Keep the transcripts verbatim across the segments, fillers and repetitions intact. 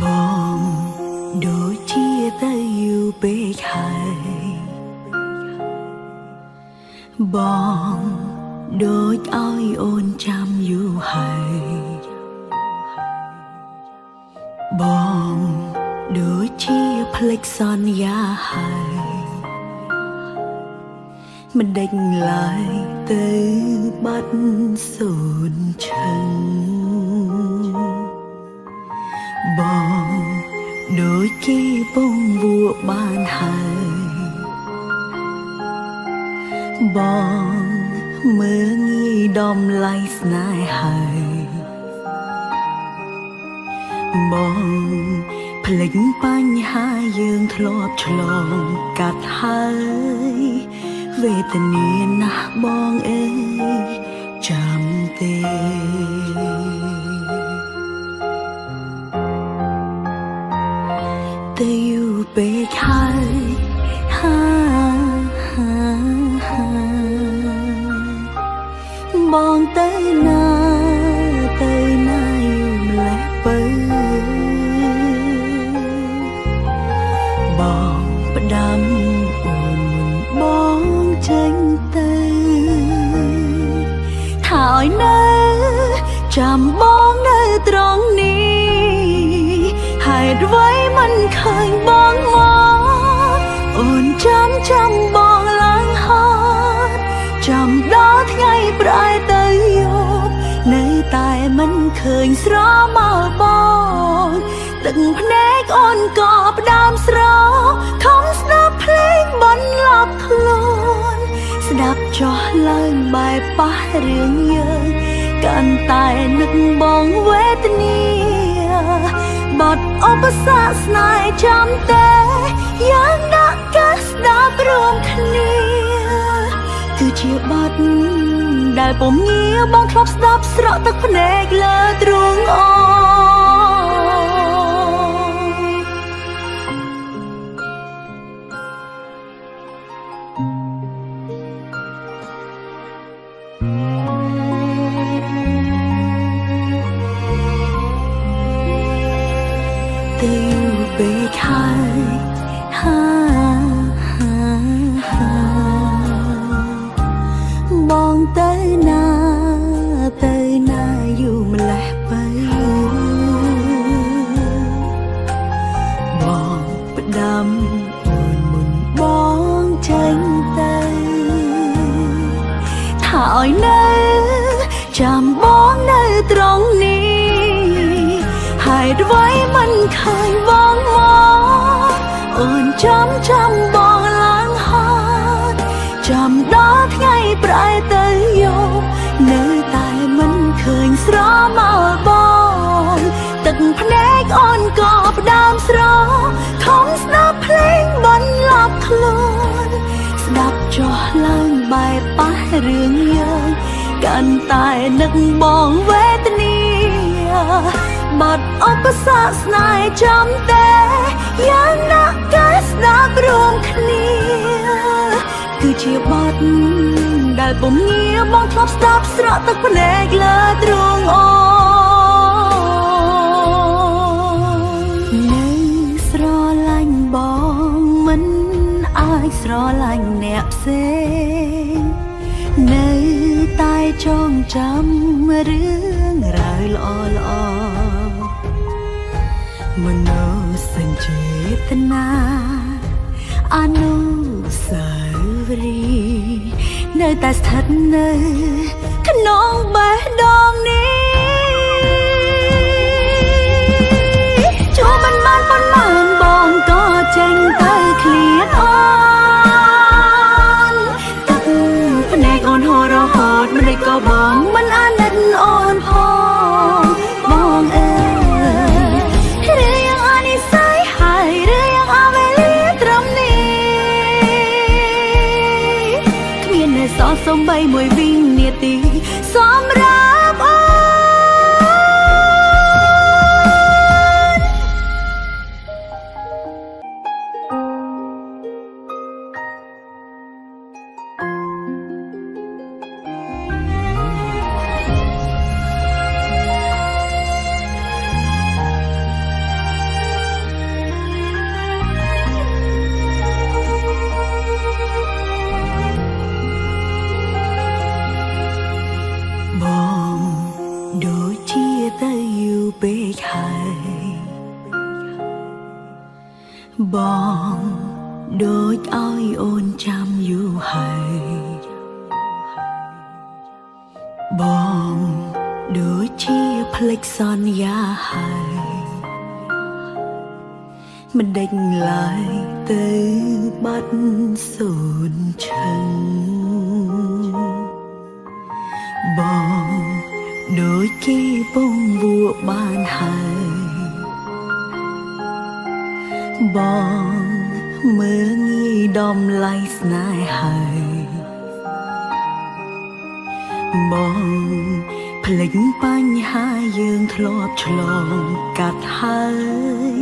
mong đôi chia tay yêu bể khơi bong đôi ơi ôn chăm yêu hay bong đôi chia plex son ya hay mình đành lại từ bắt sồn chân bong đôi khi bông vua ban hay bong mưa nghi đom lay nai hay bong phlếch bánh ha dương thọp chlong cắt hayเวทนีนะบองเอ้ยจำเตแต่อยู่ไปไทยฮ่าฮ่าฮ่าบองเตยนาเตยนาอยู่และเปิ้ลบองประดำอุ่นบ้องจังเตยถ่ายเนื้อจำบ้องเนื้อตรงนี้หายไว้มันเคยบ้องมองอ่อนจำจำบ้องล้างหาดจำดอที่ไงปลายเตยโยบในตายมันเคยสระมาบ้องตึงพเนกอ่อนกอบดามสระคำสนับเพลงบนหลับคลอนสดับจ่อลายใบป่าเรียงเยอะการตายนึกมองเวทนีบอดอปสาสนายจำแต่ยังนักกัสดับรวมคณีคือเชียบอดได้ผมเงียบบ้องครบสดับสระตักพเนกเลอตรงอเรื่องเยอะการตายนักมองเวทนีบัดอปสาสนายจำแต่ยังนักกัสนับรวมคณีคือเชียบบัดได้ผมเงียบมองคลับสตับสระตักพเนกเลอตรงอในสรอลังบองมันอายสรอลังแนบเซในตายจ้องจำเรื่องราวล้อล้อมโนสัญเจตนาอนุสาวรีย์ในตาสถานในขนองใบดองนี้จูมันมันมันมันบองก็เจงเตยเคลียนอ้มันได้ก็บองมันอันดันอ่อนพองบองเอ๋ยหรือยังอันนี้สายหายหรือยังเอาไปเลี้ยตรมนี้เขมียนในซอสมใบมวยวิ่งเนียตีซ้อมรับอ่อน បងដូចឲ្យអូនចាំយូរហើយបងដូចជាភ្លេចសន្យាហើយមិនដេញឡើយទៅបាត់សូន្យឈឹងបងដូចគេពងវួបានហើយបងមើងងាយដំឡៃស្នេហ៍ហើយបងភ្លេចបញ្ហាយើងធ្លាប់ឆ្លងកាត់ហើយ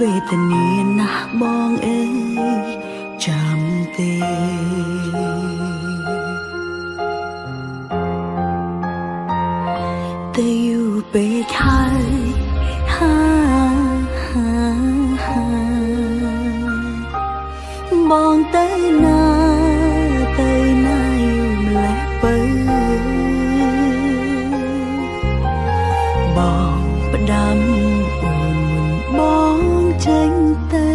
វេទនាណាស់បងអើយចាំទេតែយូរពេកហើយបងទៅណាទៅណាយូរម្ល៉េះបើបងផ្ដាំអូនបងចេញទៅ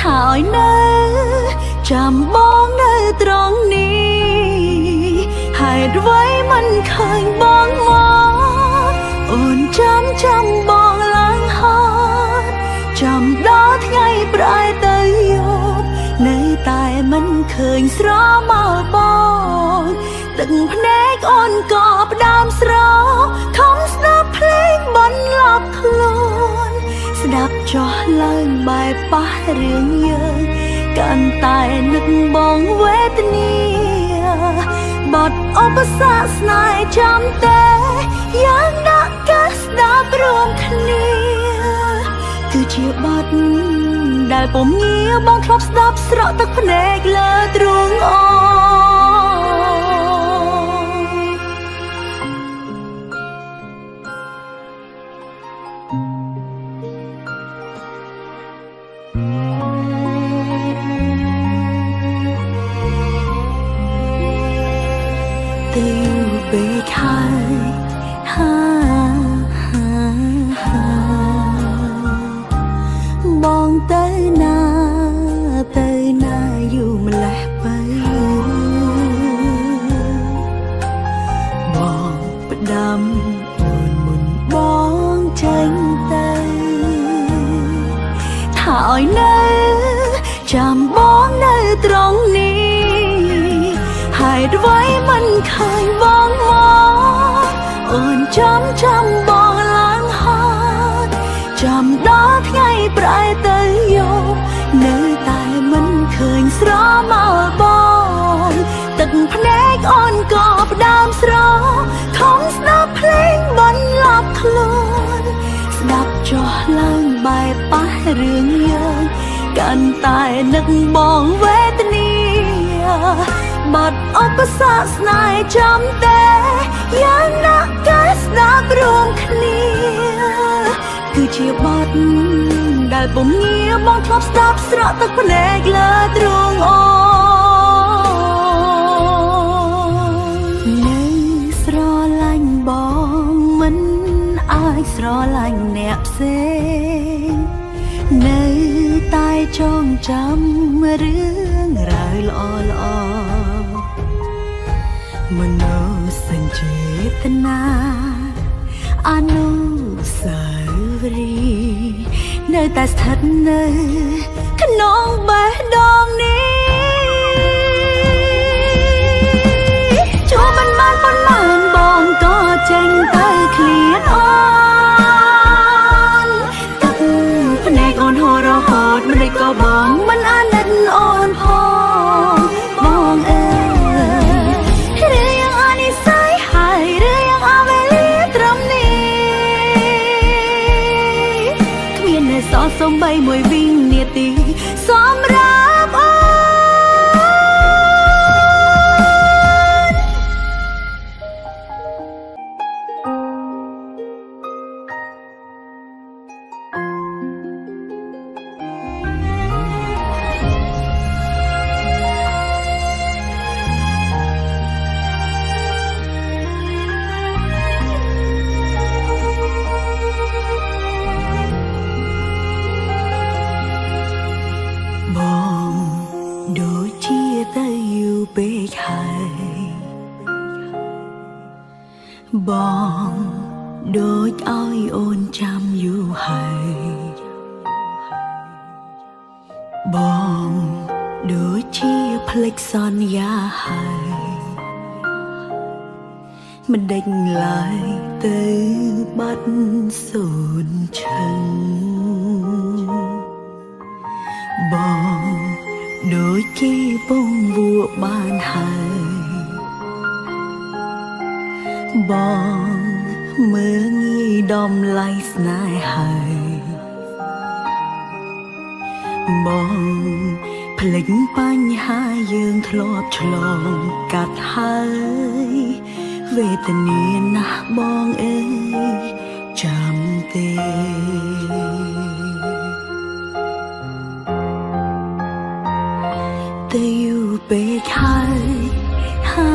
ថាឲ្យនៅចាំបងនៅត្រង់នេះហេតុអ្វីមិនឃើញបងមកអូនចាំចាំបងឡើងហត់ចាំដល់ថ្ងៃប្រែទៅយប់នៅតែមិនឃើញស្រមកបងទឹកភ្នែកអូនក៏ផ្ដាំស្រធំស្ដាប់ភ្លេងបន្លប់ខ្លួនស្ដាប់ចោះឡើងបែបប៉ះរឿងយើងកាន់តែនឹកបងវេទនាបាត់ឧបសគ្គស្នេហ៍ចាំតែយ៉ាងណាក៏ស្ដាប់រួមគ្នាគឺជាបាត់ដែលពំងាបងធ្លាប់ស្ដាប់ស្រក់ទឹកភ្នែកលើទ្រូងអូទៅពេកហើយហាហាហាបងទៅណាទៅណាយូរម្ល៉េះបើបងផ្ដាំអូនមុនបងចេញទៅថាឲ្យនៅចាំបងនៅត្រង់នេះហេតុអ្វីមិនឃើញបងមកអូនចាំចាំបងឡើងហត់ចាំដល់ថ្ងៃប្រែទៅយប់នៅតែមិនឃើញស្រមកបងទឹកភ្នែកអូនក៏ផ្ដាំស្រខំស្ដាប់ភ្លេងបន្លប់ខ្លួនស្ដាប់ចោះឡើងបែបប៉ះរឿងយើងកាន់តែនឹកបងវេទនាបាត់ឧបសគ្គស្នេហ៍ចាំតែយ៉ាងណាក៏ស្ដាប់រួមគ្នាគឺជាបាត់ដែលពំងាបងធ្លាប់ស្ដាប់ស្រក់ទឹកភ្នែកលើទ្រូងអូននៅស្រឡាញ់បងមិនអាចស្រឡាញ់អ្នកផ្សេងនៅតែចងចាំរឿងរ៉ាវល្អល្អមនោសញ្ចេតនាអនុស្សាវរីយ៍នៅតែស្ថិតនៅក្នុងបេះដូងនេះជួបមិនបានប៉ុន្មានបងក៏ចេញទៅឃ្លានអូនទឹកភ្នែកអូនហូររហូតមិនដូចក៏បងមិនអាណិតអូនផងបងអើយសូមបីមួយវិនាទីសម្រាប់អូន จำอยู่ให้บองโดยที่พลิกซ้อนยาให้มันเด้งไหลตื้อบัดสูญฉันบองโดยที่ปงวัวบ้านให้บองเมื่องี้ดอมไล่สนายให้บองพลิกปัญหายืนทลอบฉลองกัดให้เวทนีนะบองเอ้ยจำเตแต่อยู่ไปไทยฮ่า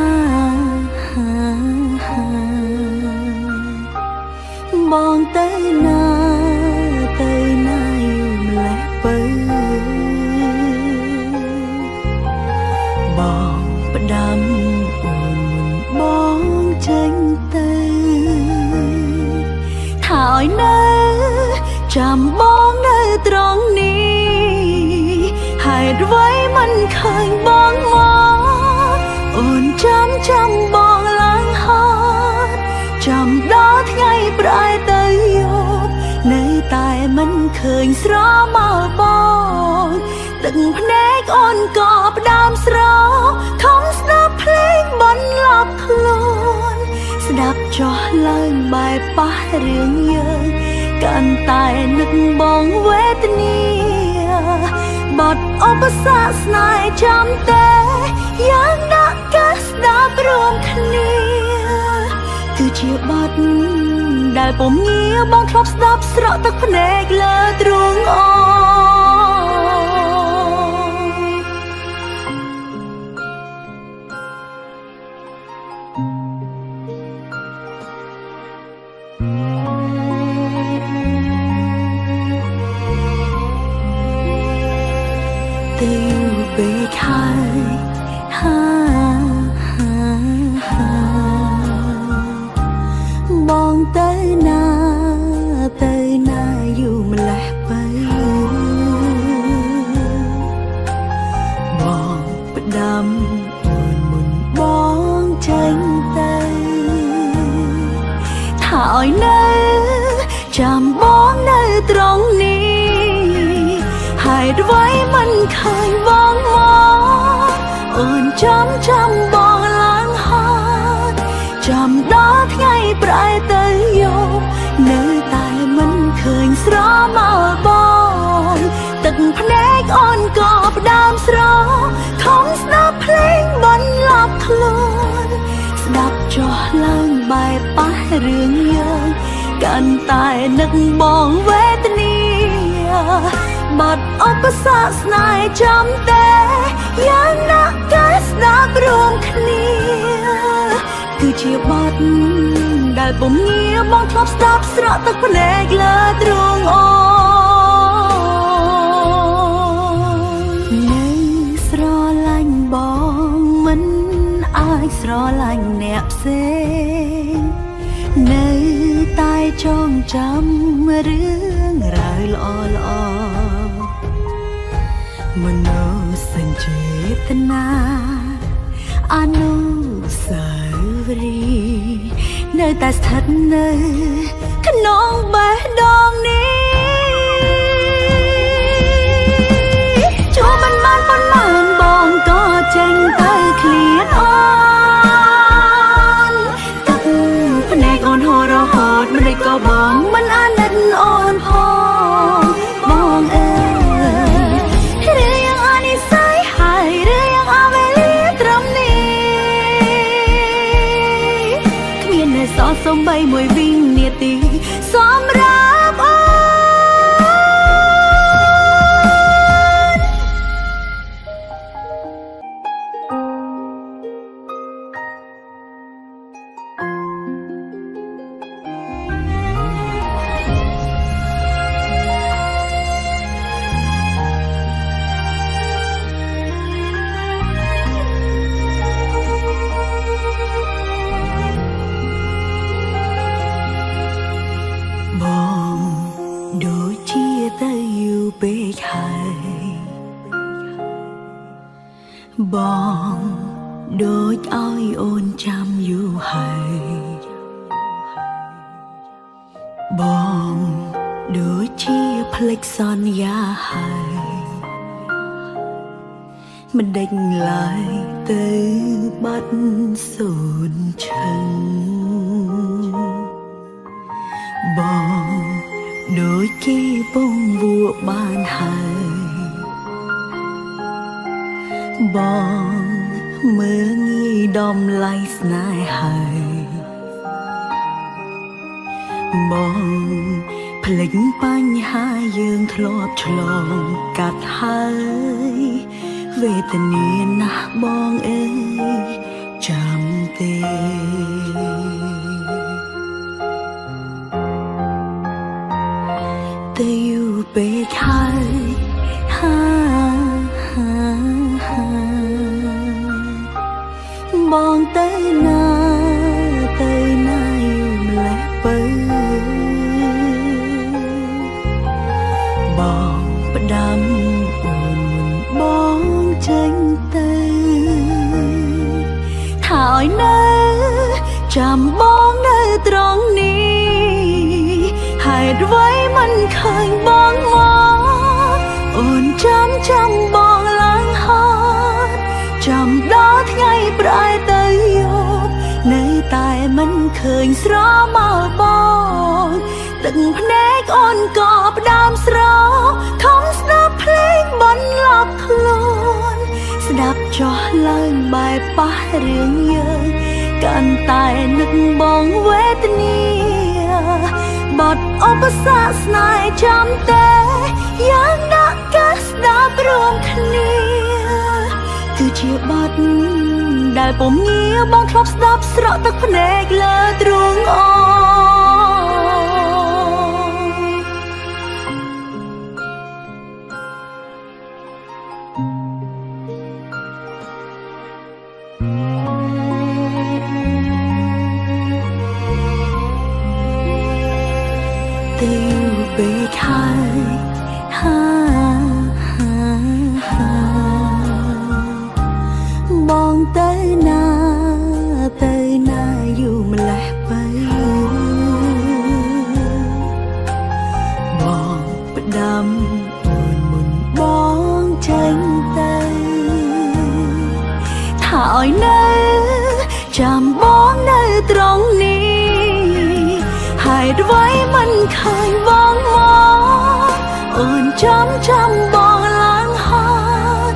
ฮ่าฮ่าบองเตยนาเตยนาอยู่และเปิ้ลบองประดำอุ่นบองเชิงเตยถ่ายเนื้อจำบองเนื้อตรงนี้หายไว้มันเคยบองมองอุ่นจำจำบองล้างหอดจำดอที่ไงปลายเตยโยบในตายมันเคยสระเมาบองตึงพเนกอ่อนกอบดามสระทอมสนับเพลงบนหลับคลอนสดับจ่อลายใบป่าเรื่องเยอะการตายนึกบองเวทนีบอดอปสาสนายจำแต่ยังนักกัสดับรวมคณีคือเชียบอดได้ผมเงียบองครบสดับสระตักพเนกเลอตรงอจำบ้องในตรงนี้หายไว้มันเคยบ้องมองอ่อนจำจำบ้องล้างหาจำดอที่ไงปลายเตยโยบเนื้อตายมันเคยสระเมาบ้องตึกพเนกอ่อนกอบดามสระของสนับเพลงบนหลับคลอนสดับจ่อล้างใบป่าเรื่องเยอะการตายนึกบองเวทนีบัดอปสาสนายจำแต่ยังนักกัสนับรวมคณีคือเชียบบัดได้ผมเงียบมองคลับสตับสระตักพเนกเลอตรงอในสรอลังบองมันอายสรอลังแนบเซในตายจ้องจำเรื่องราวล้อลอมโนสัญเจตนาอนุสาวรีย์ในตาสถานในขนองใบดองนี้จูมันมันปนมันบองก็เจงเตยเคลียนอ่อนตักพเนกอ่อนหอระหดมันได้ก็บองมันอันดันอ่อนพอบองเอ๋ยเรื่องยังอันนี้ใส่หายเรื่องยังอาเวลีตรมนี้ขมิ้นในซอสสมใบมวยวิ่งเนียตีซ้อมรา Đôi chia ta yêu bề khải Bọn đôi ôi ôn chăm yêu hài Bọn đôi chia plek son ya hài Mình đánh lại tới bắt sồn chân Bọn đôi kia bông vua ban hài Bọn mơ nghi đom lai snai hài Bọn plek bánh hà dương thọp tròn cắt hài Về tình yên nạc bọn ấy chạm tê Tây yêu bê khai Ha ha ha Bọn tới na Tới na yêu lẽ bấy Bọn bất đám ồn Bọn tranh tay Thảo nơi Chạm bóng nơi tròn ní Hãy với mình khơi bóng mó Ôn chăm chăm bóng láng hát Chăm đó thay bãi tới yêu Nơi tại mình khơi sra màu bóng Từng nét ôn cọp đam sra Thông sắp lên bắn lọc luôn Đáp cho lời bài bá riêng nhớ Cảm tài nực bóng vết nia Bọt ốp xa sài chăm tế Yang đã kết đáp rộng khnia Cứ chia bọt Đại bóng nghĩa bóng khóc đáp sọ tắc phân ếch lơ trúng ôn Bê khai Ha ha ha Bọn tới na Tới na dù mà lẽ bấy Bọn bất đâm Bọn mừng bọn tranh tay Thảo nơi Chạm bọn nơi trông ní Hãy với mình khơi bóng mó Ôn chăm chăm bóng láng hát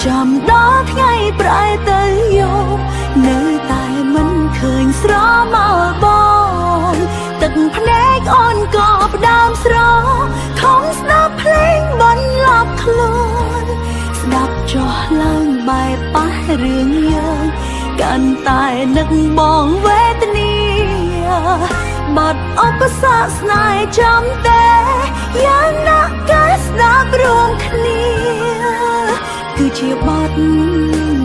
Chăm đó thay bãi tới yêu Nơi tại mình khơi sra màu bóng Từng nét ôn cọp đam sra Không sắp lên bắn lọc luôn Đáp cho làng bài bá riêng nhớ Cảm tài nực bóng vết nia Bọt ốp xa sài chăm tế Yang đã kết đáp rộng khnia Cứ chia bọt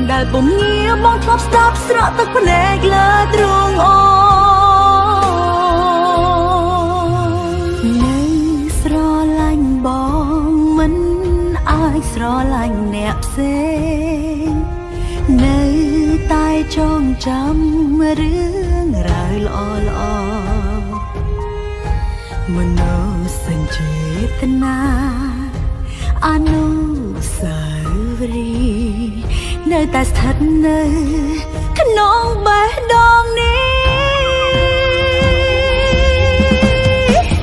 Đại bóng nghĩa bóng khóc đáp sọ tắc phân ếch lơ trông ôn Nơi sọ lành bóng Mình ai sọ lành nẹp xế Nơi tai trong chăm Rương rời lọ lọ Mano sanjitana Anusari Nơi ta thật nơi Khăn nông bể đòn ní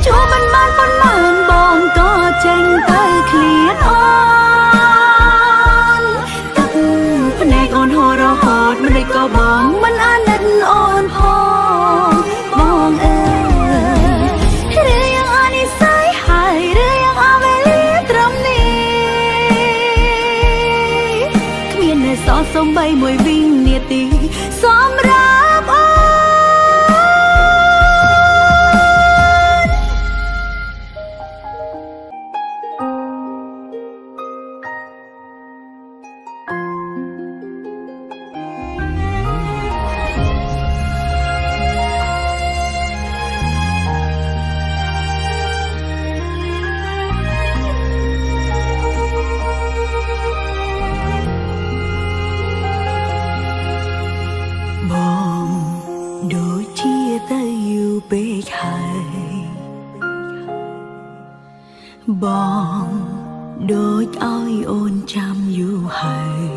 Chú mình mang con mang bọn Có tranh tay khliết ôn Tắc phân ếch ôn hồ rõ hột Mình đây có bọn Mình ăn đất ôn hồn Bọn em Sông bay mùi vinh nhiệt tí Xóm ráp ơn បងដូចឲ្យអូនចាំយូរហើយ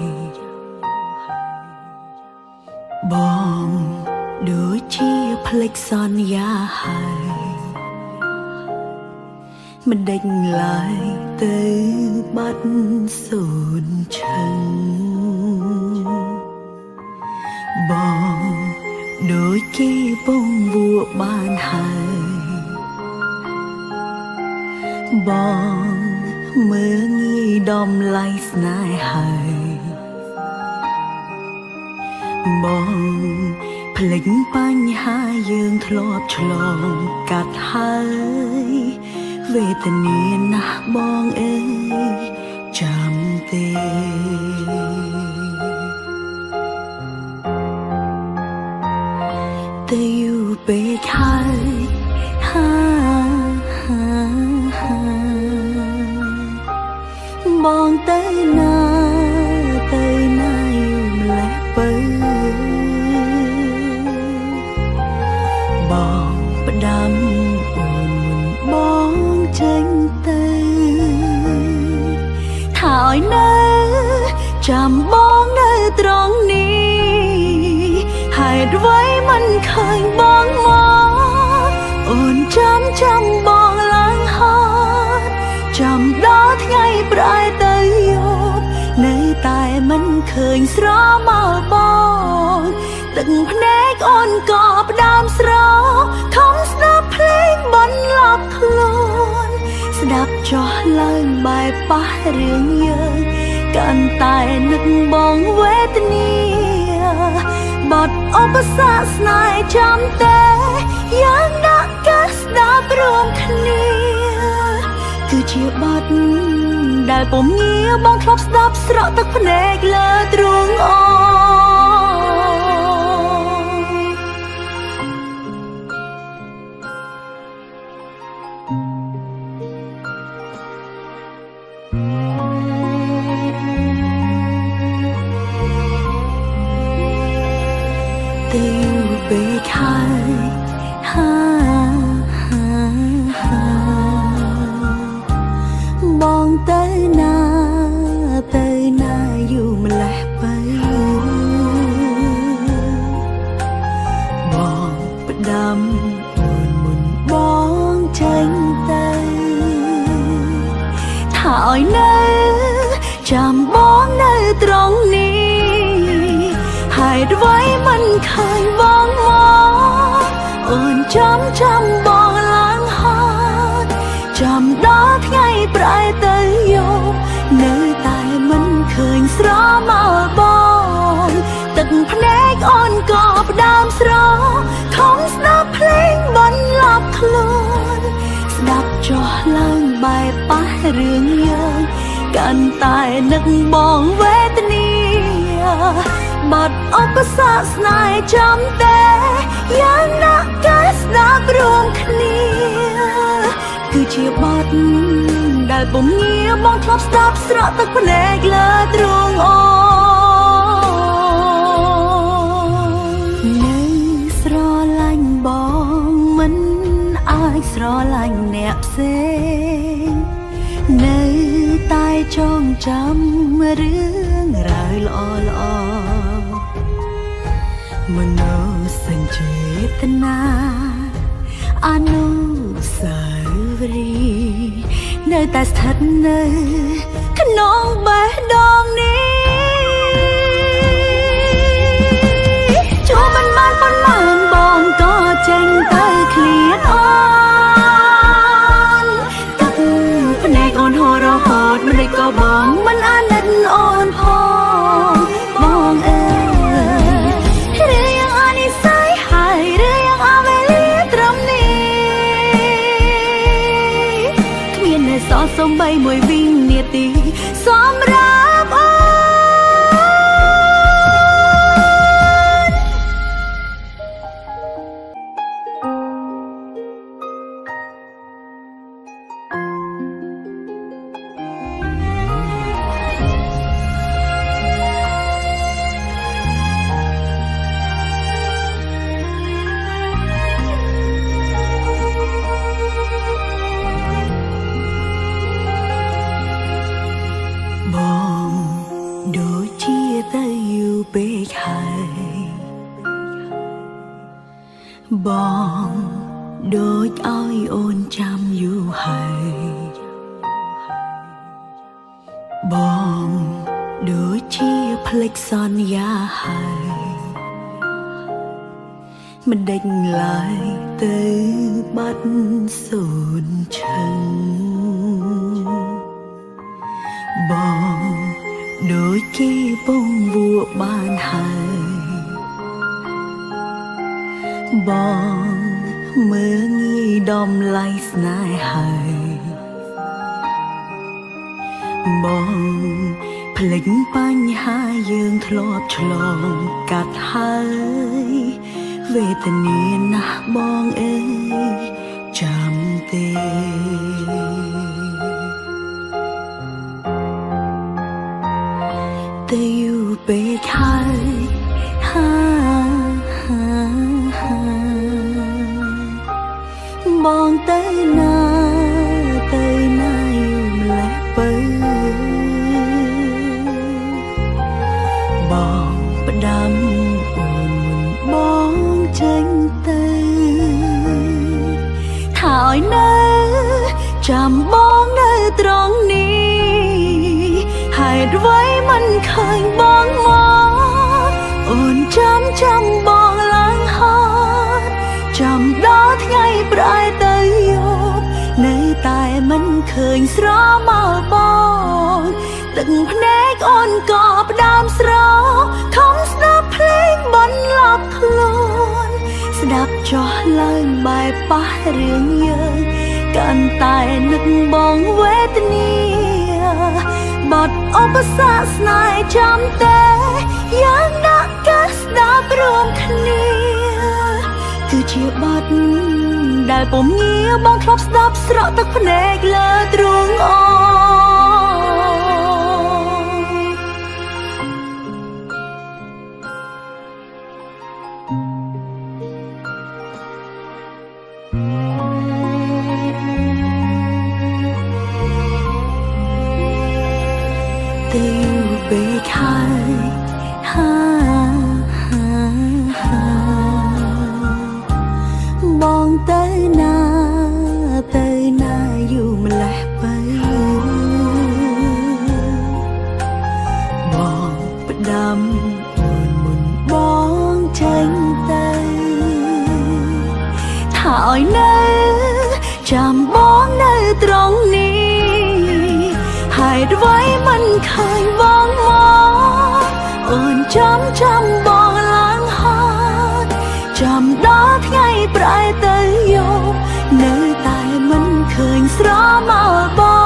បងដូចជាភ្លេចសន្យាហើយមិនដេញឡើយទៅបាត់សូន្យឈឹងបងដូចគេពងវួបានហើយបងមើលងាយដំឡៃស្នេហ៍ហើយបងភ្លេចបញ្ហាយើងធ្លាប់ឆ្លងកាត់ហើយเวทนานะบองเอ๋ยจำเตแต่อยู่ไปไทยฮ่าฮ่าฮ่าบองเตยนาเตยนาอยู่และเปิดบองประดำอุ่นบ้องจังเตยถ่ายเนื้อจำบ้องเนื้อตรงนี้หายไว้มันเคยบ้องมองอ่อนจำจำบ้องล้างหาจำดอดไงปลายเตยโยบในตายมันเคยสระมาบ้องตึงพเนกอ่อนกอบดามสระทำสนับเพลงบนหลับคลอนสดับจอลายใบป่าเรียงเยอะการตายนึกมองเวทนีบอดอปสาสนายจำแต่ยังนักกัสดับรวมคณีคือเชียบอดได้ผมเงียบบ้องคลบสดับสระตักพเนกเลอตรุงอไปไทยฮ่าฮ่าฮ่าบองเตยนาเตยนาอยู่มาแลไปบองประดำอ่อนมุนบองจังเตยถ่ายเนื้อจำบองเนื้อตรงนี้หายไว้มันเคยบ้องมองอ่อนจำจำบ้องล้างหาจำดอดไงปลายเตยโยบเนื้อตายมันเคยสระมาบ้องตึกพเนกอ่อนกอบดามสระทองสนับเพลงบนหลับคลอนสนับจอล้างใบป่าเรื่องเยอะการตายนึกบ้องเวทนีบัดอปสาสนายจำแต่ยังนักกัสนับรวมคณีคือเชียบบัดได้ผมเงียบมองคลับสตับสระตักพเนกเลอตรงอในสรอลังบองมันอายสรอลังแนบเซในตายจ้องจำเรื่องราวล้อล้อมโนสัญเจตนาอนุสาวรีย์ในแต่สถานเนื้อขนองใบดองนี้ชูมันมันปนมันบองก็เจงเตยเคลียนอ่อนตักพเนกอ่อนหอระหดมันได้ก็บองมันอานันอ่อนพอบองเอ๋สมใบมวยวิ่งเนียตีสมรับอ่อน เคยบอกโดยอ้อยโอนจำอยู่ให้บอกโดยที่พลิกซ่อนยาให้มันเด้งไหลตื้อบัดสูญฉันบอกโดยที่ป้องวัวบ้านให้บอกเมื่องี้ดอมไล่สนายให้บอกพลิกปัญหายืงทลอบฉลองกัดให้เวทนีนะบองเอ้ยจำเตแต่อยู่ไปไทยฮ่าฮ่าฮ่าบองเตยนาเตยนาอยู่และเปิ้ลบองประดำอุ่นบองจังเตยถ่ายเนื้อจำบองเนื้อตรงนี้หายไว้มันเคยบองมองอ่อนจำจำบองล้างหาจำดอที่ไงปลายเตยโยบในตายมันเคยสระมาบองตึงพเนกอ่อนกอบดามสระคำสนับเพลงบนหลับคลอนสดับจ่อลายใบป่าเรียงเยอะการตายนึกบองเวทนีบอดอปสาสนายจำแต่ยังนักกัสนับรวมคณีคือเชียบอดได้ผมเงียบบองครบสนับสระตักพเนกเลอตรงอไปไทยฮ่าฮ่าฮ่าบองเตยนาเตยนาอยู่มาแลไปบองประดำอ่อนมุนบองจังเตยถ่ายเนื้อจำบองเนื้อตรงนี้หายไว้มันเคยบองมองอ่อนจำจำบองล้างหาจำดอที่ไงปลายเตยโยบเนื้อตายมันเคยสระมาบอ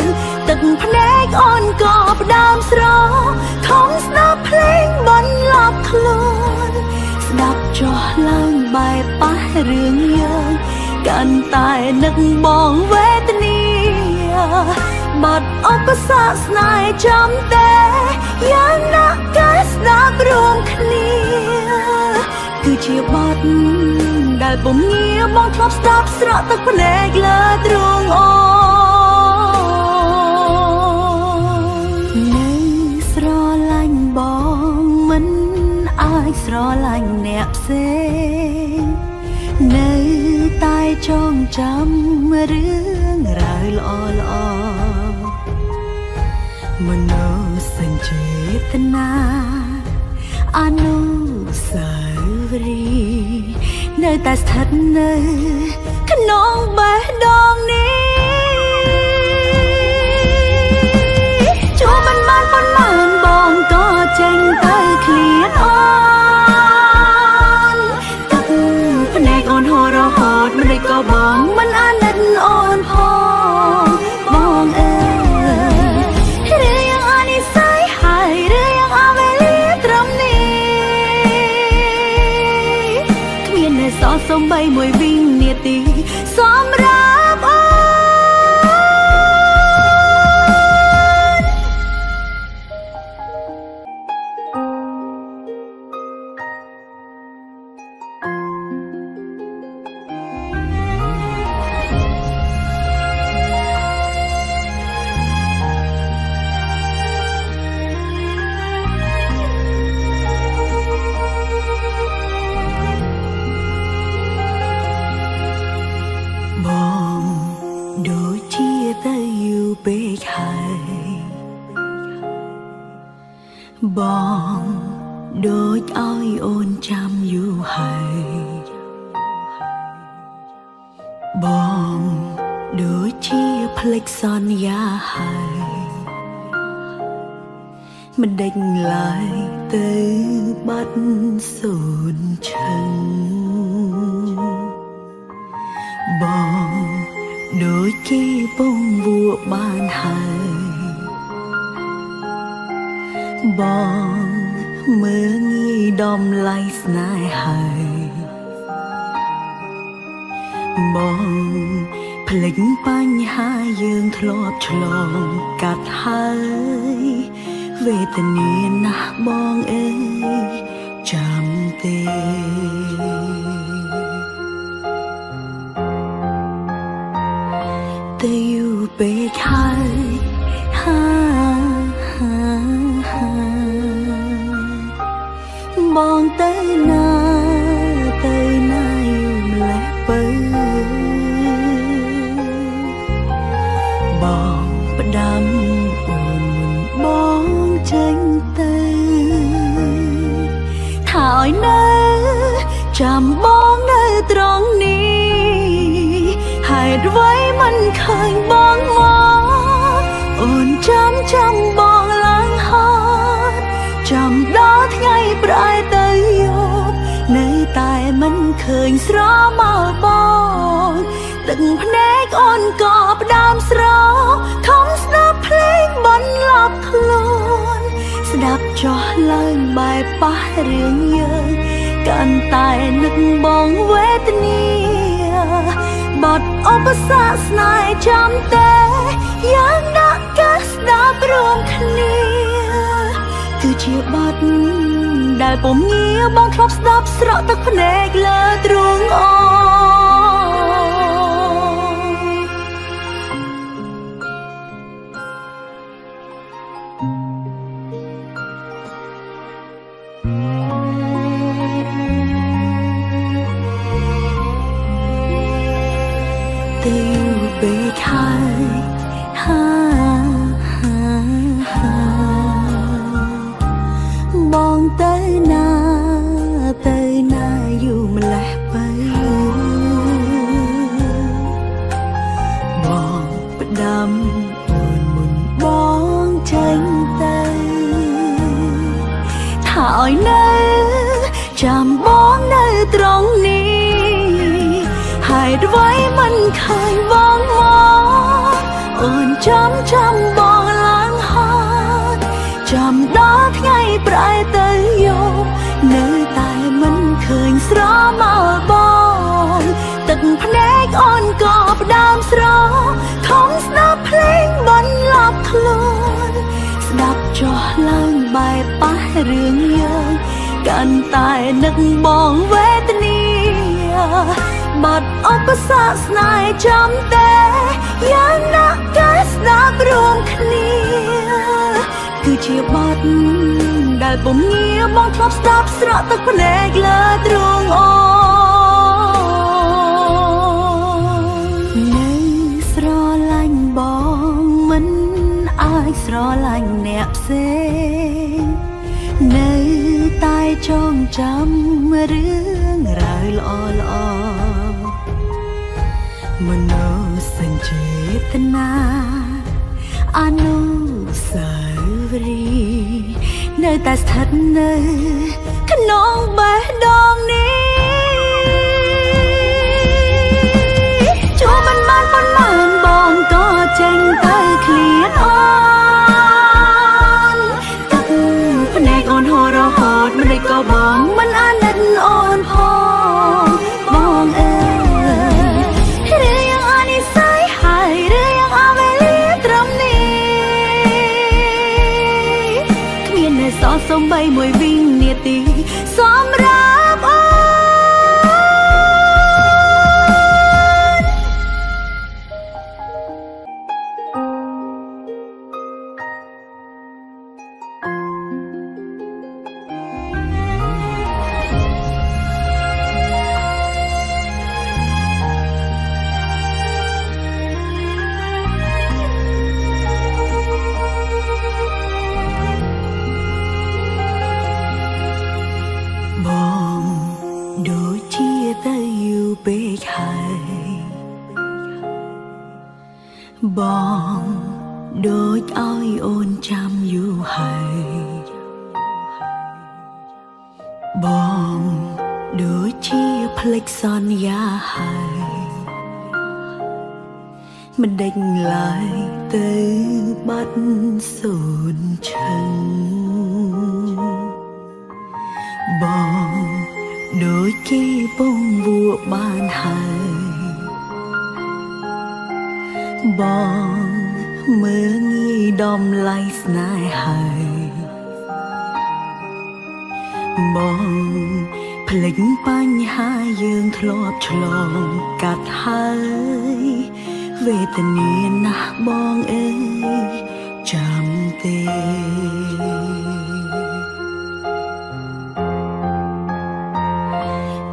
งตึกพเนกอ่อนกอบดามสระคงสนับเพลงบนหลับคลอนสดับจ่อล้างใบป่าเรื่องเยอะการตายนึกบองเวทนีบัดอปสาสนายจำแต่ยังนักกัสนับรวมคณีคือเชียบบัดได้ผมเงียบมองคลับสตับสระตักพเนกเลอตรงอในสรอลังบองมันอายสรอลังแนบเซในตายจ้องจำเรื่องราวหล่อหล่อมโนสัญเจตนาอนุสาวรีย์ในแต่สถานเนยขนองใบดองนี้จูมันมันมันมันบองก็เจงเตยเคลียนอ่อนตักพเนกอ่อนหอระหดมันได้ก็บองมันอันดันอ่อนพอบองเอ๋สองสมใบมวยวิ่งเนียตีสอมรับ得要俾佢บอกโดยอ้อยโอนจำอยู่ให้บอกโดยที่พลิกซ้อนยาให้มันเด้งไหลตื้อบัดสูญฉันบอกโดยที่ป้องวัวบ้านให้บอกเมื่องี้ดอมไล่สนายให้บอกพลิกปัญหายืนทลอบฉลองกัดให้เวทนีนะบองเอ้ยจำเตแต่อยู่ไปไทยฮ่าฮ่าฮ่าบองเตยนาเตยนาอยู่และเปิ้ลบองประดำอุ่นบองจังเตยถ่ายเนื้อจำบองเนื้อตรงนี้หายไว้มันเคยบองมองอ่อนจำจำบองล้างหาจำดาวที่ไงปลายเตยโยบในตายมันเคยสร้างมาบองตึงพเนกอ่อนกอบดามสร้างคำสนับเพลงบนหลับคลอนสดับจอเลินใบป้าเรียงเยอะการตายนึกบองเวทนีบอดอมประสาสนายจำแต่ยังนักกัสนับรวมคณีคือเชียบอดได้ปมเงียบองครบสนับสระตักพเนกเลอตรงอไปไทยฮ่าฮ่าฮ่าบองเตยนาเตยนาอยู่มันแหลกไปบองประดำมุนมุนบองจังเตยถ่ายเนื้อจำบองเนื้อตรงนี้หายไว้มันเคยบองมองอ่อนจำจำบองล้างหาจำดาที่ไงปลายเตยโยบเนื้อตายมันเคยสร้างมาบองตึกพเนกอ่อนกอบดามสร้างคงสนับเพลงบนหลับคลอนสดับจอล้างใบป้าเรื่องเยอะการตายนึกบองเวทนีบัดออกประสาสนายจำแต่ยังนักกัสนับรวมคณีคือเชียบบัดได้ปมเงียบมองคลับสตับสระตักพเนกเลอตรงอในสรอลังบองมันอายสรอลังแนบเซในตายจ้องจำเรื่องราวลอลอมโนสัญเจตนาอนุสาวรีย์ในแต่สถานเนขนองใบดองนี้จูมันมันมันมันบองก็เจงเตยเคลียนอ่อนตักพเนกอ่อนหอระหอดมันได้ก็บองมันอันดันอ่อนพอบองเอ๋สมใบมวยวิ่งเนียตีสมรับอ่อน បងដូចឲ្យអូនចាំយូរហើយបងដូចជាភ្លេចសន្យាហើយមិនដេញឡើយទៅបាត់សូន្យឈឹងបងដូចគេពងវួបានហើយបងមើលងាយដំឡៃស្នេហ៍ហើយបងភ្លេចបញ្ហាយើងធ្លាប់ឆ្លងកាត់ហើយเวทนานะบองเอ๋ยจำเต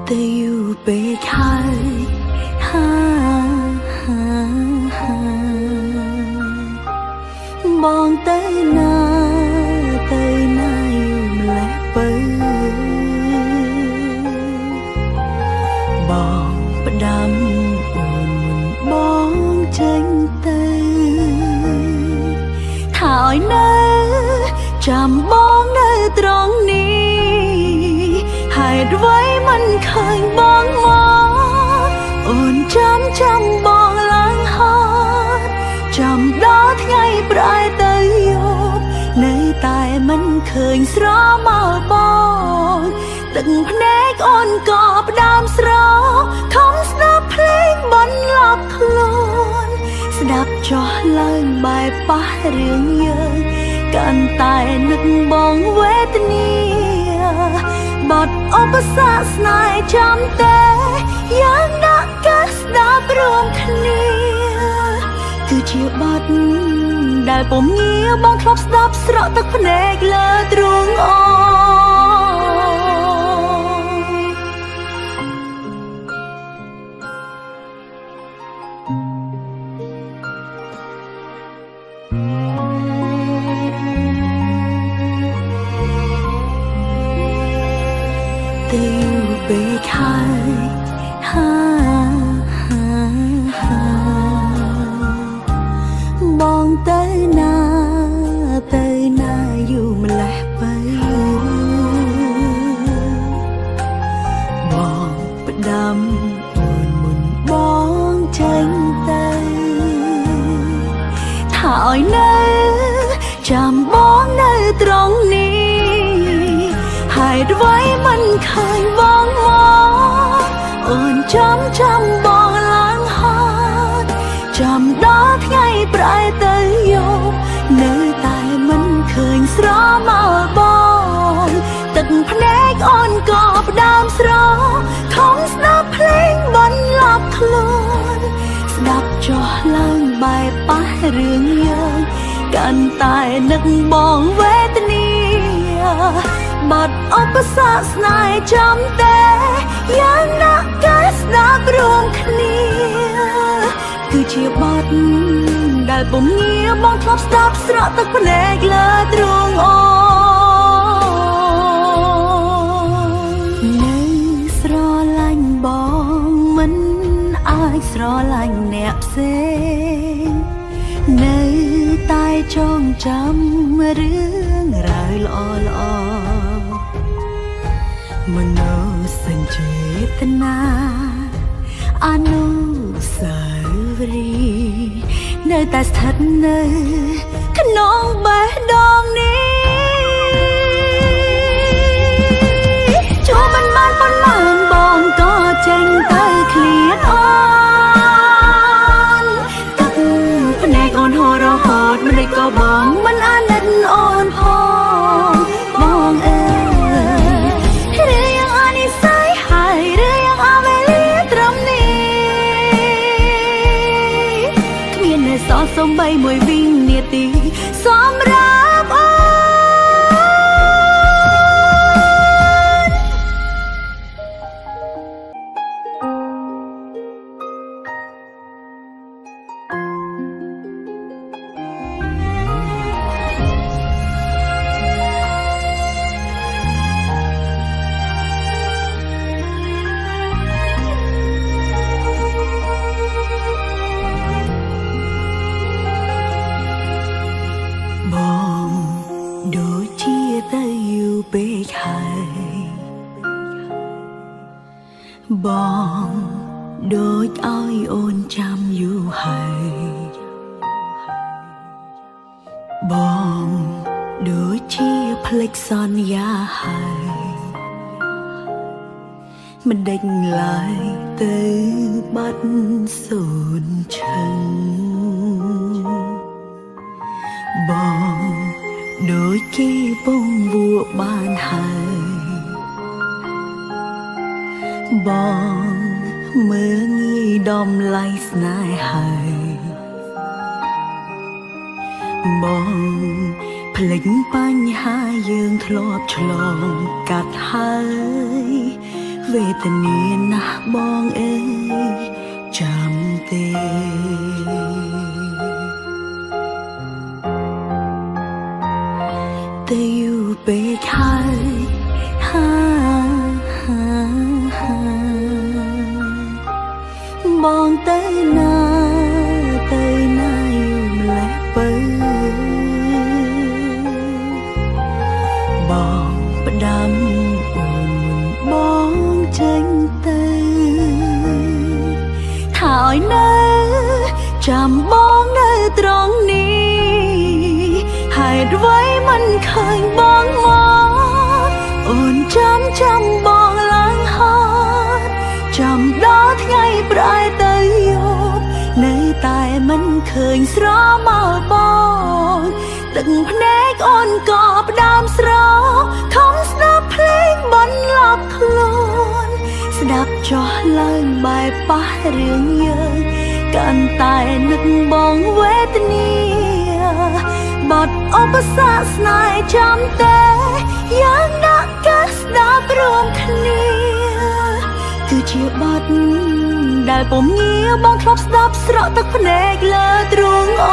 แต่อยู่ไปไทยฮ่าฮ่าฮ่าบองเตยนาเตยนาอยู่และเปิดบองประดำอุ่นบ้องจังเตยถ่ายเนื้อจำบ้องเนื้อตรงนี้หายไว้มันเคยบ้องมองอ่อนจำจำบ้องล้างหาจำดอดไงปลายเตยโยบในตายมันเคยสร้างมาบ้องตึงพเนกอ่อนกอบดามสร้างคำสนับเพลงบนหลับคลอนสนับจ่อเลินบายป่าเรื่องเยอะการตายนึกมองเวทนีบอดอปสาสนายจำแต่ยังนักกัสนับรวมคณีคือเชียบอดได้ปมเงียบองครบสนับสระตักพเนกเลอตรงอไปไทยฮ่าฮ่าฮ่าบองเตยนาเตยนาอยู่มาแลไปบองประดำอ่อนมุนบองจังเตยถ่ายเนื้อจำบองเนื้อตรงนี้หายไว้มันเคยบ้องมองอ่อนจำจำบ้องล้างหาจำดอดไงปลายเตยโยบเนื้อตายมันเคยสร้างมาบ้องตึกพเนกอ่อนกอบดามสร้างคงสนับเพลงบนหลับคลอนสนับจ่อล้างใบป่าเรื่องเยอะการตายนึกบ้องเวทนีบัดอปสาสนายจำแต่ยังนักกัสนับรวมคณีคือเชียบบัดได้ปมเงียบมองคลับสตับสระตักพเนกเลอตรงอในสรอลังบองมันอายสรอลังแนบเซในตายจ้องจำเรื่องราวล้อลอมโนสัญเจตนาอนุสาวรีย์ในแต่สถานในขนองใบดองนี้จูมันมันปนหลังบองก็เจงเตยเคลียนอ่อนตักพเนกอ่อนหอรอหอดมันได้ก็บองมันอานันอ่อนพอบองเอ๋สมใบมวยวิ่งเนียตีสมรับอ่อน บองดูที่พลิกซ้อนยาหายมันเด้งลายตื้อบัดสูญฉันบองดูที่ปงบัวบานหายบองเมื่องีดอมไลสนายหายบองพลิกปัญหายืงทลอบฉลองกัดหายเวทนีนะบองเอ้ยจำเตแต่อยู่ไปไทยฮ่าฮ่าฮ่าบองเตยนาเตยนาอยู่และเปิดบองประดำอุ่นบองเชิงเตยถ่ายเนื้อจำบองเนื้อตรงนี้หายไว้มันเคยบองมองอ่อนจำจำบองล้างหาจำดอที่ไงปลายเตยโยบในตายมันเคยสร้างมาบองตึงพเนกอ่อนกอบดำสร้างคำสนับเพลงบนหลับคลอนสดับจอเลินใบป่าเรื่องเยอะการตายนึกบองเวทนีบอดอปสาสนายจำแต่ยังนักกัสดับรวมคณีคือเชียบอดได้ปมเงียบองครบสดับสระตักพเนกเลอตรงอ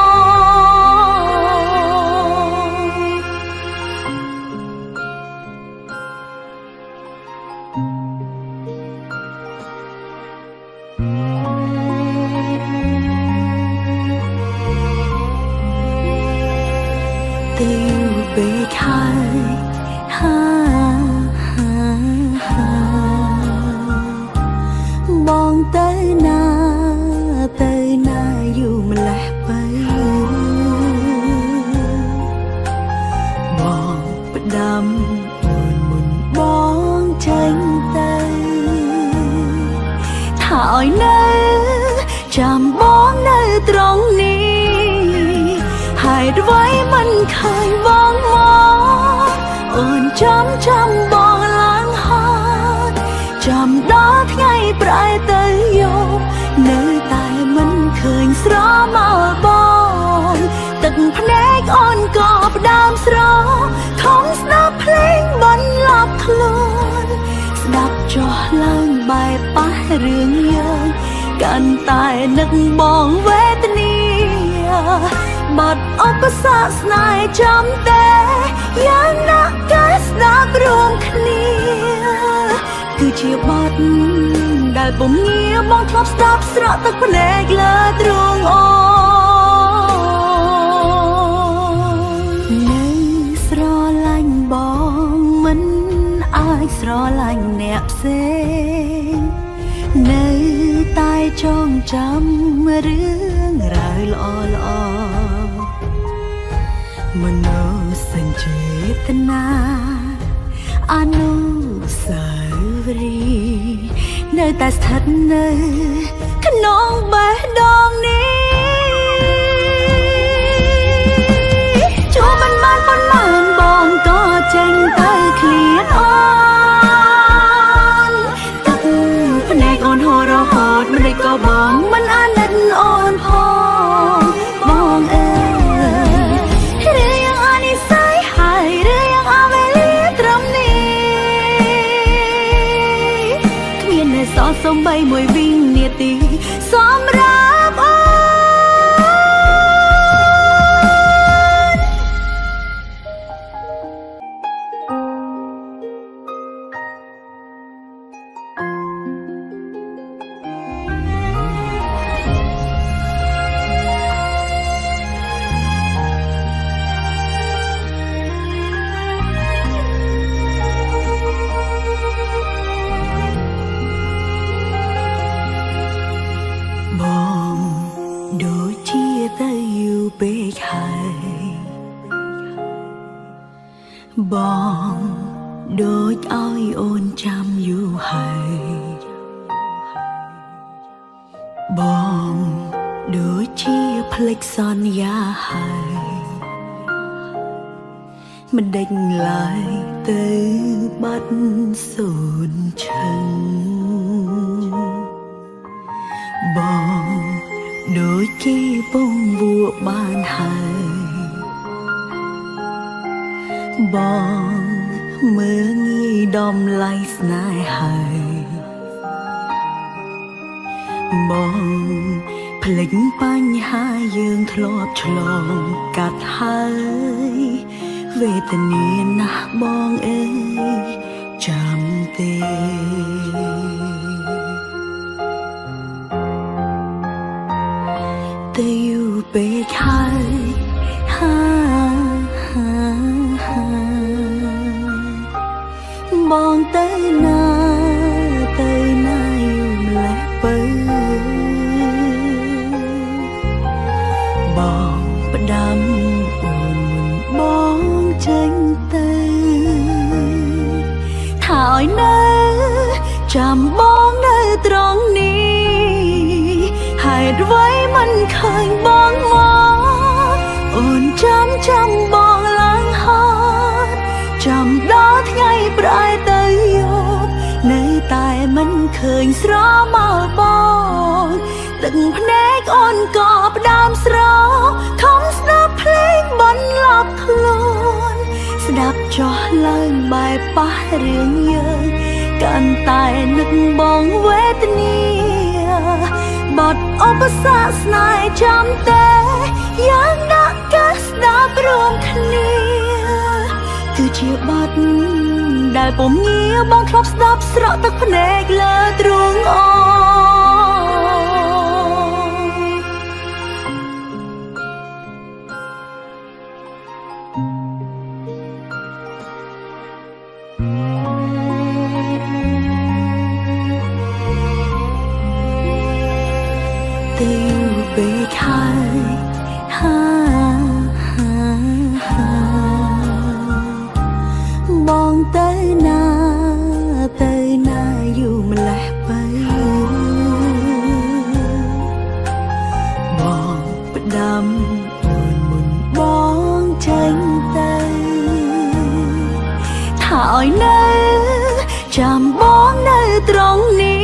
เบไทยฮ่าฮ่าฮ่าบองเตยนาเตยนาอยู่มาแลไปบองประดำมุนมุนบองเชิงเตยถ่ายเนื้อจำบองเนื้อตรงนี้หายไว้มันเคยบองมองอ่อนจำจำบองล้างหาจำดอที่ไงปลายเตยโยบเนื้อตายมันเคยสร้างมาบองตึกพเนกอ่อนกอบดามสร้างของสนับเพลงบนหลับคลอนสนับจอล้างใบป่าเรื่องเยอะการตายนึกบองเวทนีบัดอปสาสนายจำแต่ยังนักกัสดับรวมคณีคือเชียบบัดได้ปมเงียบองครบสดับสระตักพเนกเลอตรงอในสรอลังบองมันอายสรอลังแนบเซในตายจ้องจำเรื่องราวลอลอมโนสัญเจตนาอนุสาวรีย์ในแต่สถานในขนองใบดองนี้จูมันมันปนมันบองก็เจงเตยเคลียดอ่อนตักพเนกอ่อนหอระหดมันได้ก็บองมันอานันอ่อนพอบองเอ๋สมใบมวยวิ่งเนียตีสมรับอ่อนบองดูที่เตยอยู่ไปไทย បងដូចឲ្យអូនចាំយូរហើយបងដូចជាភ្លេចសន្យាហើយមិនដេញឡើយទៅបាត់សូន្យឈឹងបងដូចជាពងវួរបានហើយបងមើលងាយដំឡៃស្នេហ៍ហើយបងភ្លេចបញ្ហាយើងធ្លាប់ឆ្លងកាត់ហើយវេទនាណាស់បងអើយចាំទេតែយូរពេកហើយបងទៅណាទៅណាយូរម្លេះបើបងផ្ដាំអូនបងចេញទៅថាឲ្យនៅចាំបងនៅត្រង់នេះហេតុអ្វីមិនឃើញបងមកអូនចាំចាំបងឡើងហត់ចាំដល់ថ្ងៃប្រែទៅយប់នៅតែមិនឃើញស្រមកបងទឹកភ្នែកអូនក៏ផ្ដាំស្រធំស្ដាប់ភ្លេងបន្លប់ខ្លួនស្ដាប់ចោះឡើងបែបប៉ះរឿងយើងកាន់តែនឹកបងវេទនាបទអបសាស្នេហ៍ចាំតែយ៉ាងណាក៏ស្ដាប់រួមគ្នាគឺជាបទដែលពំងាបងធ្លាប់ស្ដាប់ស្រក់ទឹកភ្នែកលើទ្រូងអូទៅពេកហើយហាហាហាបងទៅណាទៅណាយូរម្លេះបើបងផ្ដាំអូនមុនបងចេញទៅថាឲ្យនៅចាំបងនៅត្រង់នេះ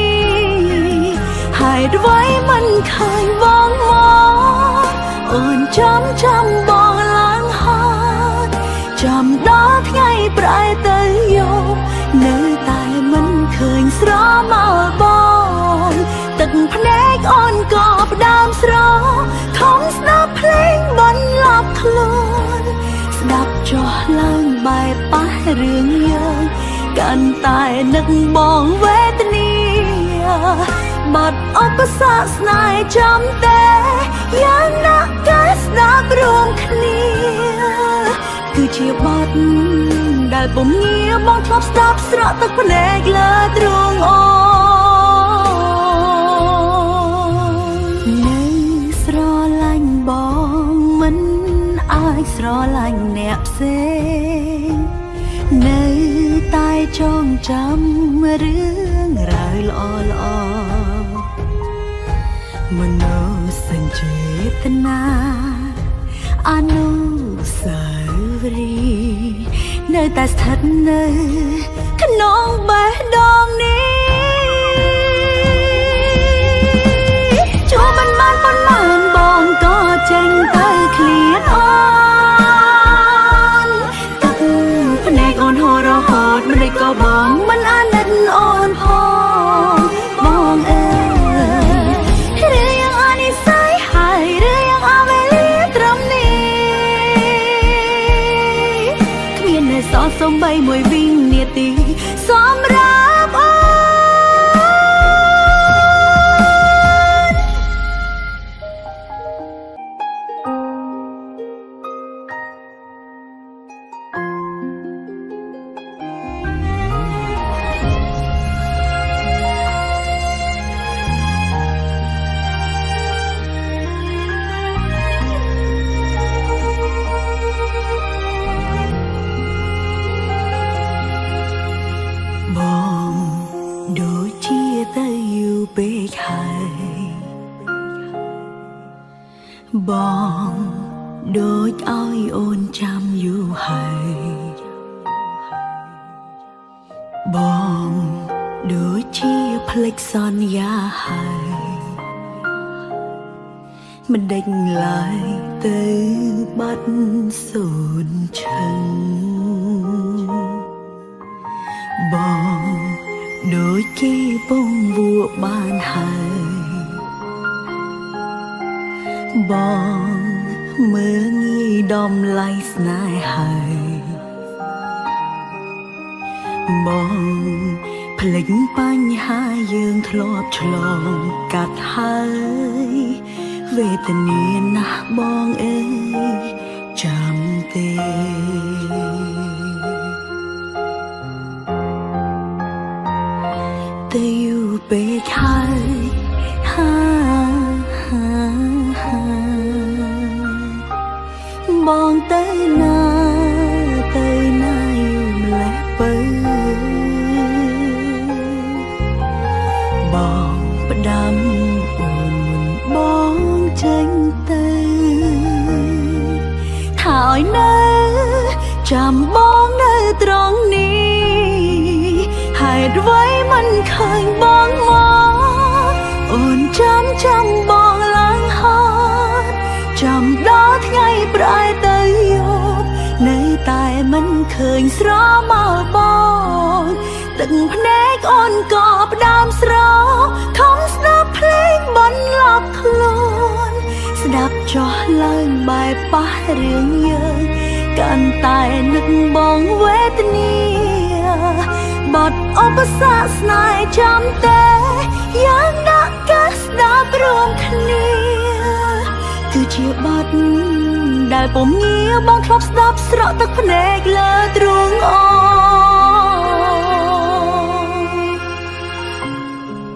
ហេតុអ្វីមិនឃើញបងមកអូនចាំចាំបងឡើងហត់ចាំដល់ថ្ងៃប្រែទៅយប់នៅតែមិនឃើញស្រមកបងទឹកភ្នែកអូនក៏ផ្ដាំស្រធំស្ដាប់ភ្លេងបន្លប់ខ្លួនស្ដាប់ចោះឡើងបែបប៉ះរឿងយើងកាន់តែនឹកបងវេទនាបាត់អបសាស្នេហ៍ចាំតែយ៉ាងណាក៏ស្ដាប់រួមគ្នាគឺជាបាត់ដែលពំងាបងធ្លាប់ស្ដាប់ស្រក់ទឹកភ្នែកលើទ្រូងអូននៅស្រឡាញ់បងមិនអាចស្រឡាញ់អ្នកផ្សេងនៅតែចងចាំរឿងរ៉ាវល្អល្អមនោសញ្ចេតនាអនុស្សាវរីយ៍នៅតែស្ថិតនៅក្នុងបេះដូងនេះជួបមិនបានប៉ុន្មានបងក៏ចេញទៅឃ្លាតអូនទឹកភ្នែកអូនហូររហូតមិនដូចក៏បងមិនអាណិតអូនផងបងអើយសូម្បីមួយវិនាទីសម្រាប់អូន Alexandria hài Mình đánh lại tới bắt sồn trần Bỏ đôi kia bông vua ban hài Bỏ mơ nghi đom lai snai hài Bỏพลิงปัญหายืนทลอบฉลองกัดหายเวทนีนะบองเอ้ยจำเตแต่อยู่ไปไทยฮ่าฮ่าฮ่าบองเตยนาเตยนาอยู่และเปิดดำอุ่นบ้องเจงเตยถ่ายเนื้อจำบ้องเนื้อตรงนี้หายไว้มันเคยบ้องมองอุ่นจำจำบ้องล้างหอดจำดอดไงปลายเตยโยบในตายมันเคยสร้างมาบ้องตึงพเนกอ่อนกอบดำสร้างคำสนับเพลงบนหลับคลอนสนับจอเลิงใบป่าเรียงเยอะการตายนึกมองเวทนีบอดอปสะสนายจำแต่ยังนักกัสนับรวมคณีคือเชียบอดได้ผมเงียบองครบสนับสระตักพเนกเลอตรงอไ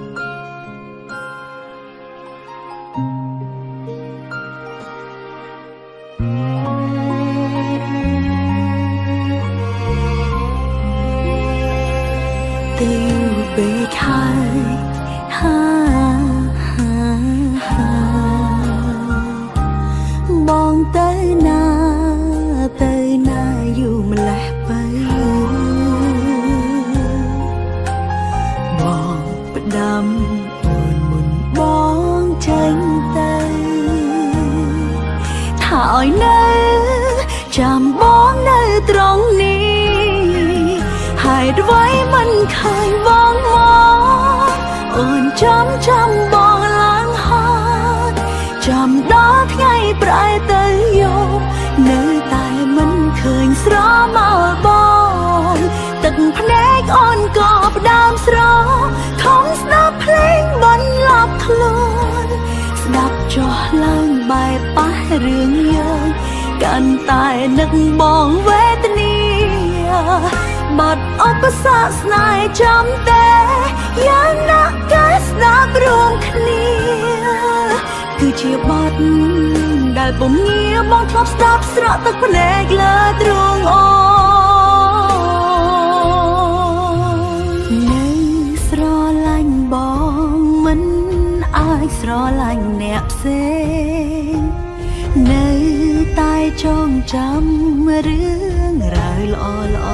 ปไทยฮ่าฮ่าฮ่าบองเตยนาเตยนาอยู่มาแลไปบองประดำมุนมุนบองเจงเตยถ่ายเนื้อจำบองเนื้อตรงนี้หายไว้มันเคยบ้องมองอ่อนจำจำบ้องล้างหาดจำดอดไงปลายเตยโยบเนื้อตายมันเคยสร้างมาบ้องตึกพเนกอ่อนกอบดามสร้างคำสนับเพลงบนหลับคลอนสนับจอเลิงใบป่าเรียงเยอะการตายนึกบ้องเวทนีบอดอปสะสนายจำแต่ยังนักกัสนับรวมคณีคือเชียบอดได้ผมเงียบมองทบสนับสระตักพเนกเลอตรงอในสรอลันบองมันอายสรอลันแนบเซในตายจ้องจำเรื่องราวลอลอ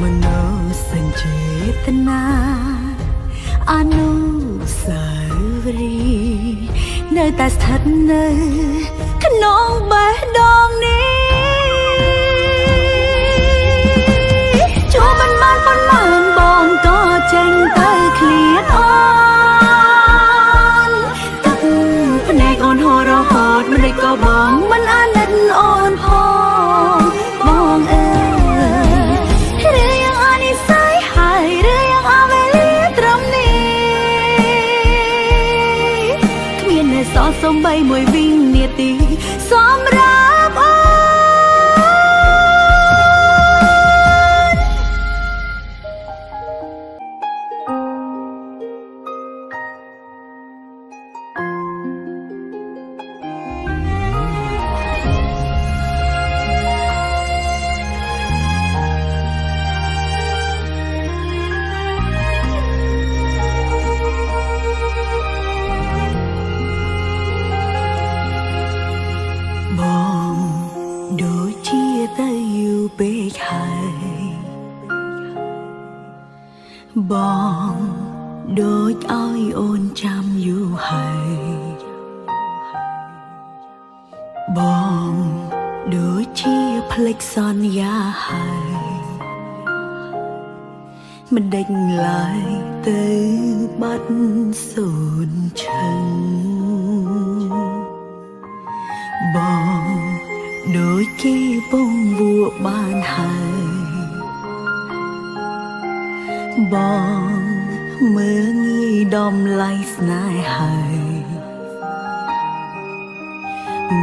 มโนสัญเจตนาอนุสาวรีย์ในแต่สถานในขนองใบดองนี้จูมันมันปนมันบองก็เจงเตยเคลียดอ่อนตักพเนกอ่อนหอรอหอดมันได้ก็บองมันอานันอ่อนพอบองเอ๋สมใบมวยวิ่งเนียตีสมรับอ่อน บองโดยอ้อยโอนจำอยู่ให้บองโดยที่พลิกซ้อนยาให้มันเด้งไหลตื้อบัดสูญฉันบองโดยที่ปงบัวบานให้บองเมื่องี้ดอมไลสนายให้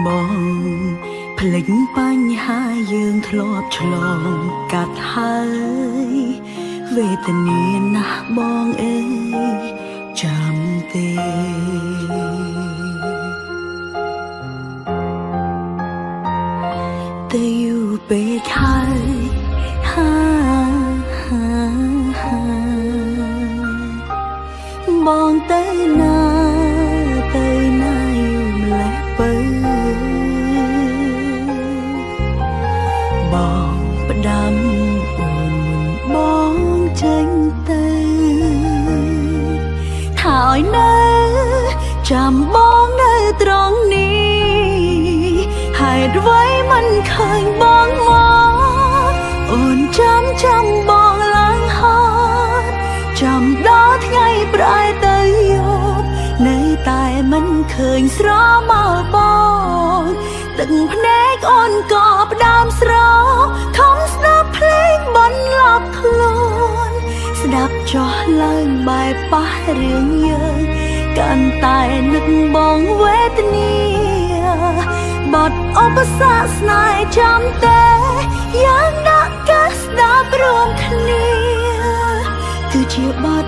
บองพลิกปัญหายืงทลอบฉลองกัดให้เวทนีนะบองเอ้ยจำเตเตอยู่เปไทยฮ่าฮ่าฮ่าบองเตนาเตนาอยู่แลเปบองประดำอุ่นบองเจิงเตถ่ายเนจำบองเนตรงนี้ให้ไว้มันเคยบองมองอุ่นจำจำบองล้างหอดจำดอดไงปลายเตยโยบในตายมันเคยสร้อเมาบองตึงพเนกอ่อนกอบดามสร้อคำสนับเพลงบนหลับคลนสดับจอเลิงใบป้าเรียงเยอะการตายนึกบองเวทนีบอดอปสาสนายจำเตยังนักกัสดับรวมคณีคือเชียบอด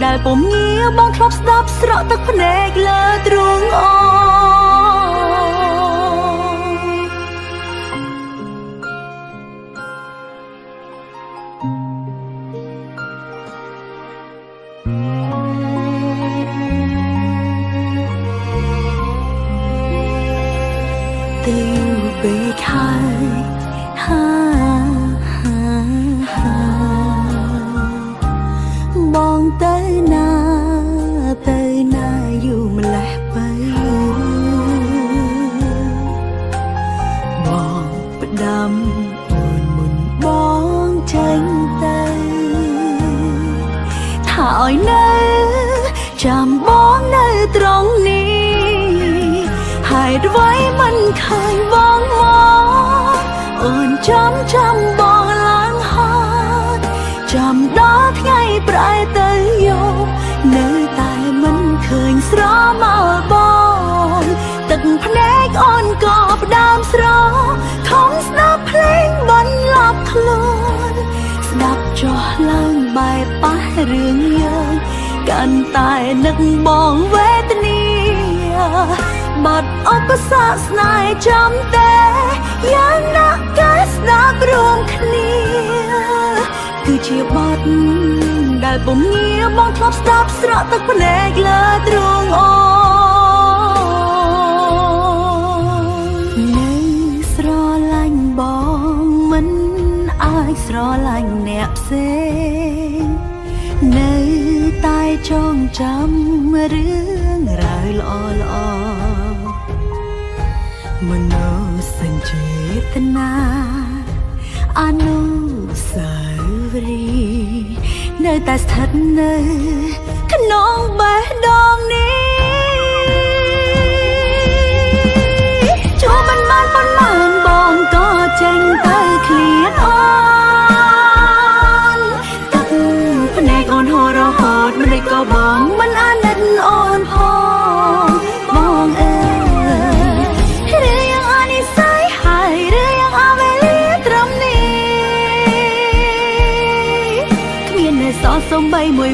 ได้ปมเงียบองครบสดับสระตักพเนกเลอตรงอเปไทยฮ่าฮ่าฮ่าบองเตนาเตนาอยู่มาแลไปบองประดำอ่อนมุนบองเจิงเตถ่ายเนจำบองเนตรงนี้ให้ไว้มันเคยบองมองอ่อนจำจำบองล้างหอดจำดอดไงปลายเตยโยบเนื้อตายมันเคยสร้อเมาบองตึกพเนกอ่อนกอบดามสร้อของสนับเพลงบนหลับคลนสนับจอเลิงใบป้าเรียงเยอะการตายนึกบองเวทนีบัดอปสาสนายจำเตยังนักกัสนับรวมคณีคือเชียบัดได้ปมเงียบองคลับสดับสระตักพเนกเลอตรงอในสรอลังบองมันอายสรอลังแนบเซในตายจ้องจำเรื่องราวลอลอมโนสัญเจตนาอนุสาวรีย์ในแต่สถานในขนองใบดองนี้จูมันมันบนมันบองก็เจงเตยเคลียดอ่อนตักพเนกอ่อนหอรอหอดมันได้ก็บองมันอานันอ่อนพอบองเอสองสมใบมวย